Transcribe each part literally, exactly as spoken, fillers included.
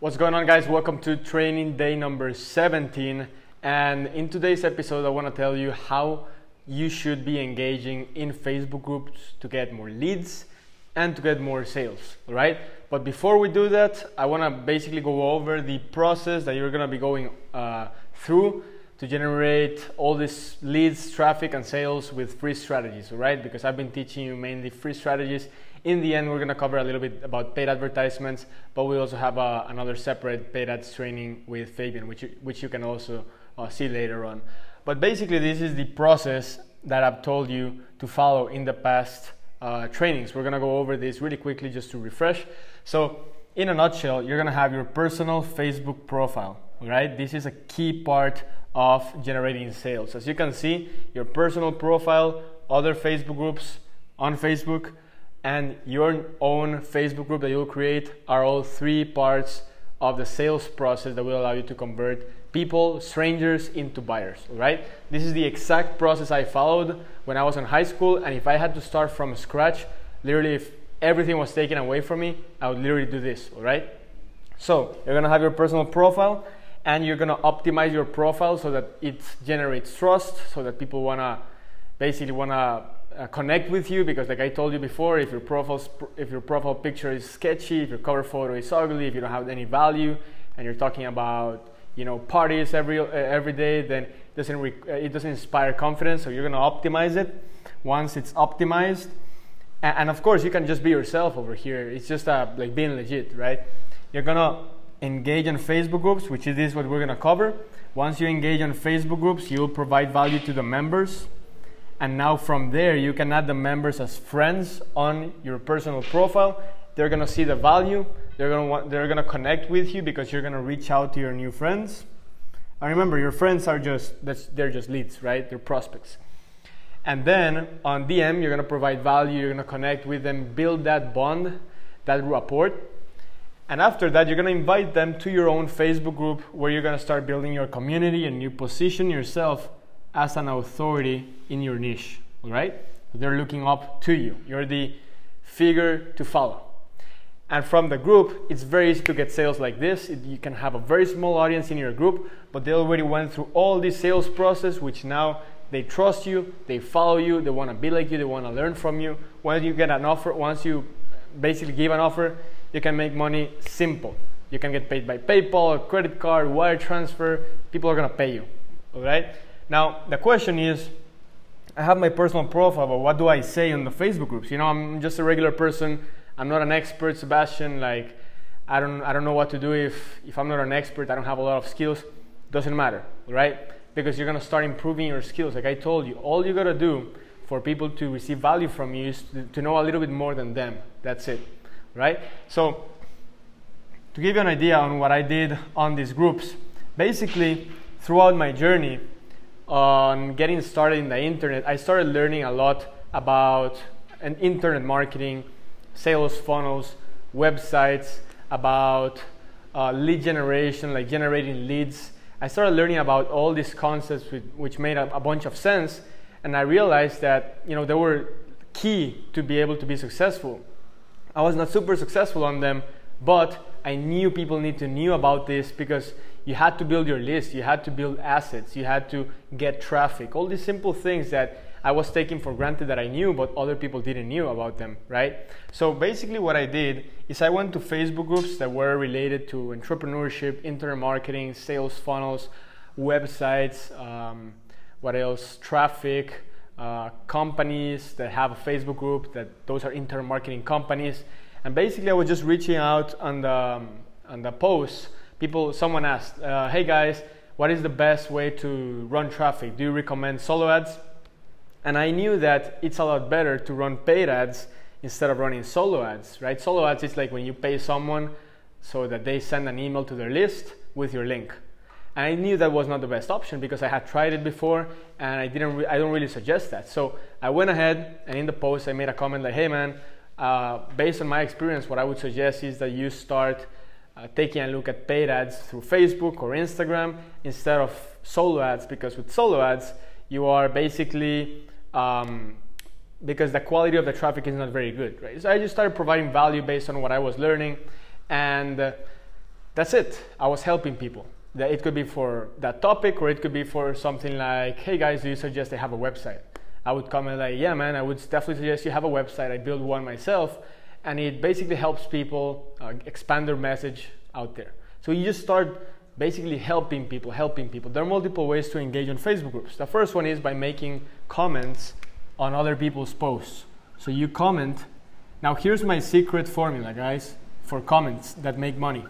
What's going on, guys? Welcome to training day number seventeen, and in today's episode I want to tell you how you should be engaging in Facebook groups to get more leads and to get more sales, all right? But before we do that, I want to basically go over the process that you're going to be going uh, through to generate all these leads, traffic and sales with free strategies, all right? Because I've been teaching you mainly free strategies. In the end, we're going to cover a little bit about paid advertisements, but we also have uh, another separate paid ads training with Fabian, which you, which you can also uh, see later on. But basically, this is the process that I've told you to follow in the past uh, trainings. We're going to go over this really quickly just to refresh. So in a nutshell, you're going to have your personal Facebook profile, right? This is a key part of generating sales. As you can see, your personal profile, other Facebook groups on Facebook, and your own Facebook group that you'll create are all three parts of the sales process that will allow you to convert people, strangers, into buyers, right? This is the exact process I followed when I was in high school, and if I had to start from scratch, literally if everything was taken away from me, I would literally do this, all right? So you're gonna have your personal profile, and you're gonna optimize your profile so that it generates trust, so that people wanna, basically wanna Uh, connect with you, because like I told you before, if your profile if your profile picture is sketchy, if your cover photo is ugly, if you don't have any value, and you're talking about, you know, parties every uh, every day, then it doesn't re it doesn't inspire confidence. So you're going to optimize it. Once it's optimized, and, and of course you can just be yourself over here. It's just uh, like being legit, right? You're going to engage in Facebook groups, which is this what we're going to cover. Once you engage in Facebook groups, you'll provide value to the members. And now from there, you can add the members as friends on your personal profile. They're gonna see the value. They're gonna want, they're gonna connect with you because you're gonna reach out to your new friends. And remember, your friends are just that's, they're just leads, right? They're prospects. And then on D M, you're gonna provide value. You're gonna connect with them, build that bond, that rapport. And after that, you're gonna invite them to your own Facebook group, where you're gonna start building your community, and you position yourself as an authority in your niche, all right? They're looking up to you. You're the figure to follow. And from the group, it's very easy to get sales like this. It, you can have a very small audience in your group, but they already went through all this sales process, which now they trust you, they follow you, they wanna be like you, they wanna learn from you. Once you get an offer, once you basically give an offer, you can make money simple. You can get paid by PayPal, credit card, wire transfer. People are gonna pay you, all right? Now, the question is, I have my personal profile, but what do I say on the Facebook groups? You know, I'm just a regular person. I'm not an expert, Sebastian. Like, I don't, I don't know what to do if, if I'm not an expert. I don't have a lot of skills. Doesn't matter, right? Because you're going to start improving your skills. Like I told you, all you got to do for people to receive value from you is to, to know a little bit more than them. That's it, right? So, to give you an idea on what I did on these groups, basically, throughout my journey, on getting started in the internet, I started learning a lot about an internet marketing, sales funnels, websites, about uh, lead generation, like generating leads. I started learning about all these concepts with, which made a, a bunch of sense, and I realized that, you know, they were key to be able to be successful. I was not super successful on them, but I knew people need to knew about this, because you had to build your list, you had to build assets, you had to get traffic, all these simple things that I was taking for granted that I knew, but other people didn't knew about them, right? So basically what I did is I went to Facebook groups that were related to entrepreneurship, internet marketing, sales funnels, websites, um, what else, traffic, uh, companies that have a Facebook group, that those are internet marketing companies. And basically I was just reaching out on the, um, on the posts. People, someone asked, uh, hey guys, what is the best way to run traffic? Do you recommend solo ads? And I knew that it's a lot better to run paid ads instead of running solo ads, right? Solo ads is like when you pay someone so that they send an email to their list with your link. And I knew that was not the best option because I had tried it before, and I, didn't re I don't really suggest that. So I went ahead, and in the post I made a comment like, hey man, uh, based on my experience, what I would suggest is that you start Uh, taking a look at paid ads through Facebook or Instagram instead of solo ads, because with solo ads you are basically um, because the quality of the traffic is not very good, right? So I just started providing value based on what I was learning, and uh, that's it. I was helping people. That it could be for that topic, or it could be for something like, hey guys, do you suggest I have a website? I would comment like, yeah man, I would definitely suggest you have a website. I built one myself, and it basically helps people uh, expand their message out there. So you just start basically helping people, helping people. There are multiple ways to engage on Facebook groups. The first one is by making comments on other people's posts. So you comment. Now here's my secret formula, guys, for comments that make money.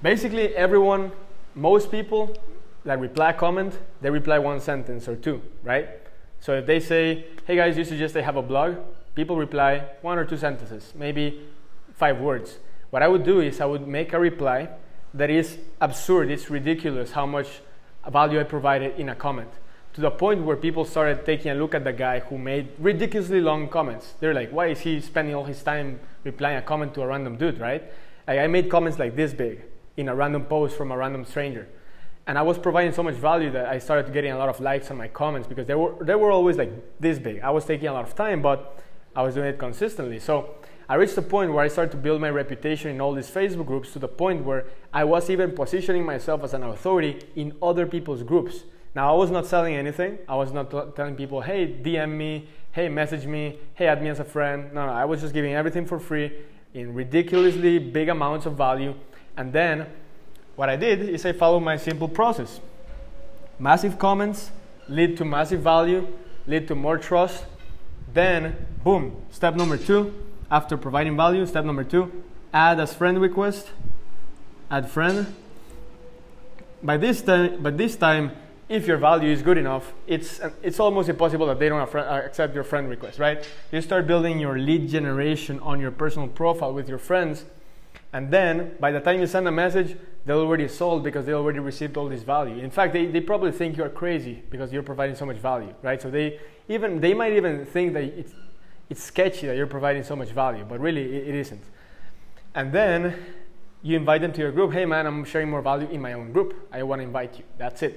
Basically everyone, most people that reply comment, they reply one sentence or two, right? So if they say, hey guys, you suggest I have a blog, people reply one or two sentences, maybe five words. What I would do is I would make a reply that is absurd, it's ridiculous how much value I provided in a comment. To the point where people started taking a look at the guy who made ridiculously long comments. They're like, why is he spending all his time replying a comment to a random dude, right? Like, I made comments like this big in a random post from a random stranger. And I was providing so much value that I started getting a lot of likes on my comments because they were, they were always like this big. I was taking a lot of time, but I was doing it consistently. So I reached a point where I started to build my reputation in all these Facebook groups, to the point where I was even positioning myself as an authority in other people's groups. Now, I was not selling anything. I was not telling people, hey, D M me, hey, message me, hey, add me as a friend. No, no, I was just giving everything for free in ridiculously big amounts of value. And then what I did is I followed my simple process. Massive comments lead to massive value, lead to more trust. Then, boom, step number two. After providing value, step number two, add as friend request, add friend. By this time, by this time, if your value is good enough, it's it's almost impossible that they don't accept your friend request, right? You start building your lead generation on your personal profile with your friends, and then by the time you send a message, they're already sold because they already received all this value. In fact, they, they probably think you're crazy because you're providing so much value, right? So they even they might even think that it's It's sketchy that you're providing so much value, but really it isn't. And then you invite them to your group. Hey man, I'm sharing more value in my own group. I want to invite you. That's it.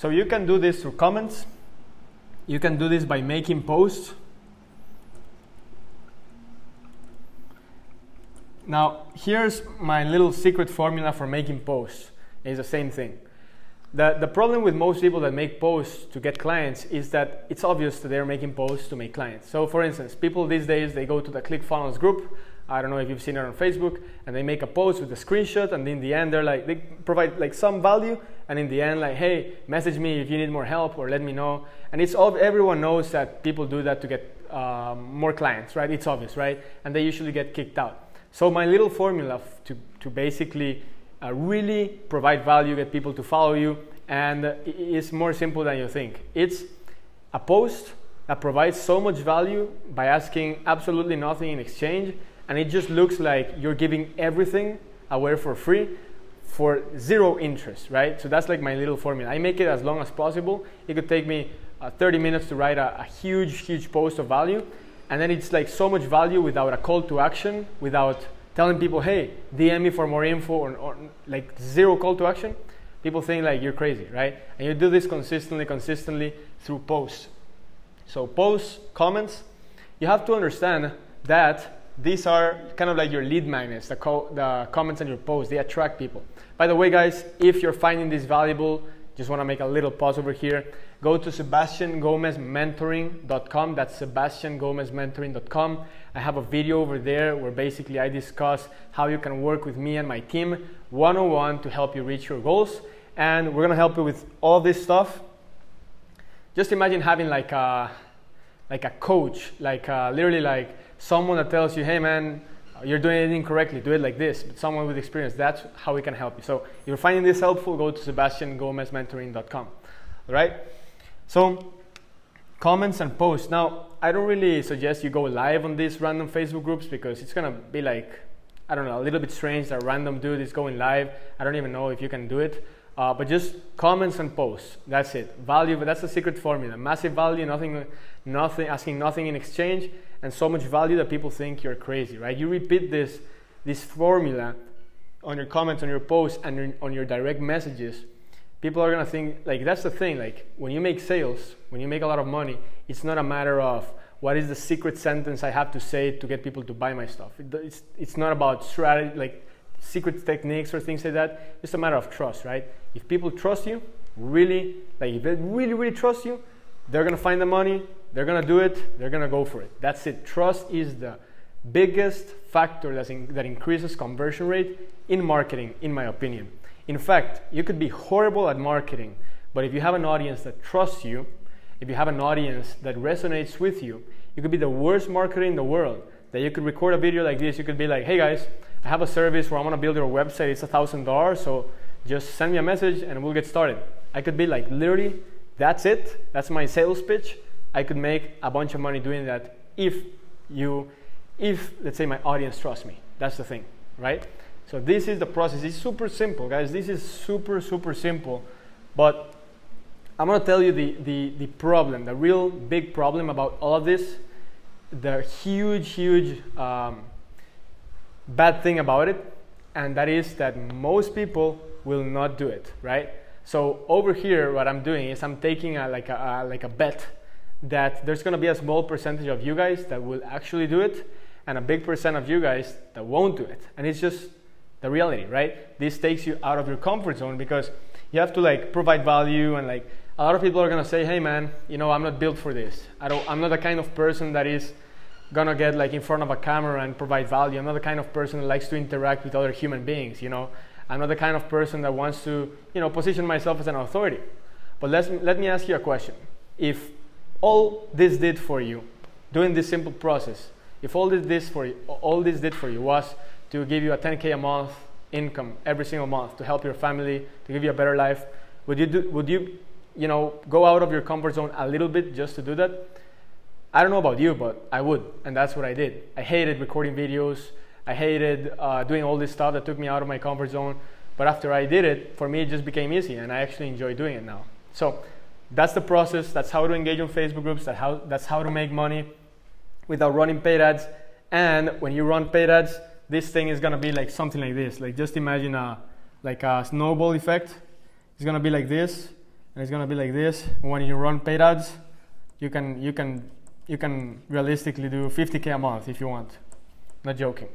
So you can do this through comments. You can do this by making posts. Now, here's my little secret formula for making posts. It's the same thing. The, the problem with most people that make posts to get clients is that it's obvious that they're making posts to make clients. So for instance, people these days, they go to the ClickFunnels group. I don't know if you've seen it on Facebook, and they make a post with a screenshot, and in the end they're like, they provide like some value, and in the end like, hey, message me if you need more help or let me know. And it's all, everyone knows that people do that to get um, more clients, right? It's obvious, right? And they usually get kicked out. So my little formula to, to basically Uh, really provide value, get people to follow you, and uh, it's more simple than you think. It's a post that provides so much value by asking absolutely nothing in exchange, and it just looks like you're giving everything away for free for zero interest, right? So that's like my little formula. I make it as long as possible. It could take me uh, thirty minutes to write a, a huge, huge post of value, and then it's like so much value without a call to action, without telling people, hey, D M me for more info, or, or like zero call to action. People think like you're crazy, right? And you do this consistently, consistently through posts. So posts, comments, you have to understand that these are kind of like your lead magnets, the, co the comments and your posts, they attract people. By the way, guys, if you're finding this valuable, just wanna make a little pause over here, go to Sebastian Gomez Mentoring dot com, that's Sebastian Gomez Mentoring dot com. I have a video over there where basically I discuss how you can work with me and my team one-on-one to help you reach your goals. And we're gonna help you with all this stuff. Just imagine having like a, like a coach, like a, literally like someone that tells you, hey man, you're doing it incorrectly, do it like this, but someone with experience. That's how we can help you. So if you're finding this helpful, go to Sebastian Gomez Mentoring dot com, all right? So comments and posts. Now, I don't really suggest you go live on these random Facebook groups because it's gonna be like, I don't know, a little bit strange that a random dude is going live. I don't even know if you can do it, uh, but just comments and posts. That's it. Value, but that's the secret formula. Massive value, nothing, nothing, asking nothing in exchange, and so much value that people think you're crazy, right? You repeat this, this formula on your comments, on your posts, and your, on your direct messages. People are gonna think, like, that's the thing, like, when you make sales, when you make a lot of money, it's not a matter of what is the secret sentence I have to say to get people to buy my stuff. It, it's, it's not about strategy, like, secret techniques or things like that. It's a matter of trust, right? If people trust you, really, like if they really, really trust you, they're gonna find the money, they're gonna do it, they're gonna go for it. That's it. Trust is the biggest factor that's in, that increases conversion rate in marketing, in my opinion. In fact, you could be horrible at marketing, but if you have an audience that trusts you, if you have an audience that resonates with you, you could be the worst marketer in the world. That you could record a video like this, you could be like, hey guys, I have a service where I want to build your website, it's a thousand dollars, so just send me a message and we'll get started. I could be like, literally, that's it, that's my sales pitch. I could make a bunch of money doing that if you, if let's say my audience trusts me. That's the thing, right? So this is the process. It's super simple, guys. This is super, super simple, but I'm gonna tell you the, the, the problem, the real big problem about all of this, the huge, huge um, bad thing about it, and that is that most people will not do it, right? So over here, what I'm doing is I'm taking a, like, a, a, like a bet that there's gonna be a small percentage of you guys that will actually do it, and a big percent of you guys that won't do it. And it's just the reality, right? This takes you out of your comfort zone because you have to like provide value, and like, a lot of people are gonna say, hey man, you know, I'm not built for this. I don't, I'm not the kind of person that is gonna get like in front of a camera and provide value. I'm not the kind of person that likes to interact with other human beings, you know? I'm not the kind of person that wants to, you know, position myself as an authority. But let's, let me ask you a question. If all this did for you, doing this simple process, if all this, for you, all this did for you was to give you a ten K a month income every single month, to help your family, to give you a better life, would you do, would you, you know, go out of your comfort zone a little bit just to do that? I don't know about you, but I would, and that's what I did. I hated recording videos. I hated uh, doing all this stuff that took me out of my comfort zone. But after I did it, for me, it just became easy, and I actually enjoy doing it now. So that's the process. That's how to engage on Facebook groups. That's how, that's how to make money without running paid ads. And when you run paid ads, this thing is gonna be like something like this. Like just imagine a, like a snowball effect. It's gonna be like this. And it's gonna be like this. When you run paid ads, you can you can you can realistically do fifty K a month if you want. Not joking.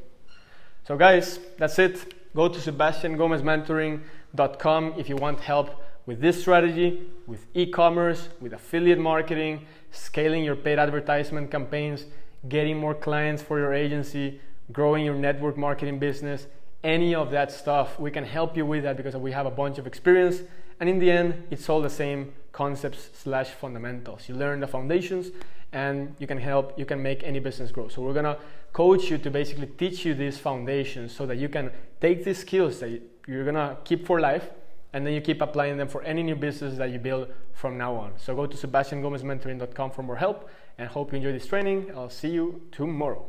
So guys, that's it. Go to Sebastian Gomez Mentoring dot com if you want help with this strategy, with e-commerce, with affiliate marketing, scaling your paid advertisement campaigns, getting more clients for your agency, growing your network marketing business, any of that stuff. We can help you with that because we have a bunch of experience. And in the end, it's all the same concepts slash fundamentals. You learn the foundations and you can help, you can make any business grow. So we're gonna coach you to basically teach you these foundations so that you can take these skills that you're gonna keep for life, and then you keep applying them for any new business that you build from now on. So go to Sebastian Gomez Mentoring dot com for more help, and hope you enjoy this training. I'll see you tomorrow.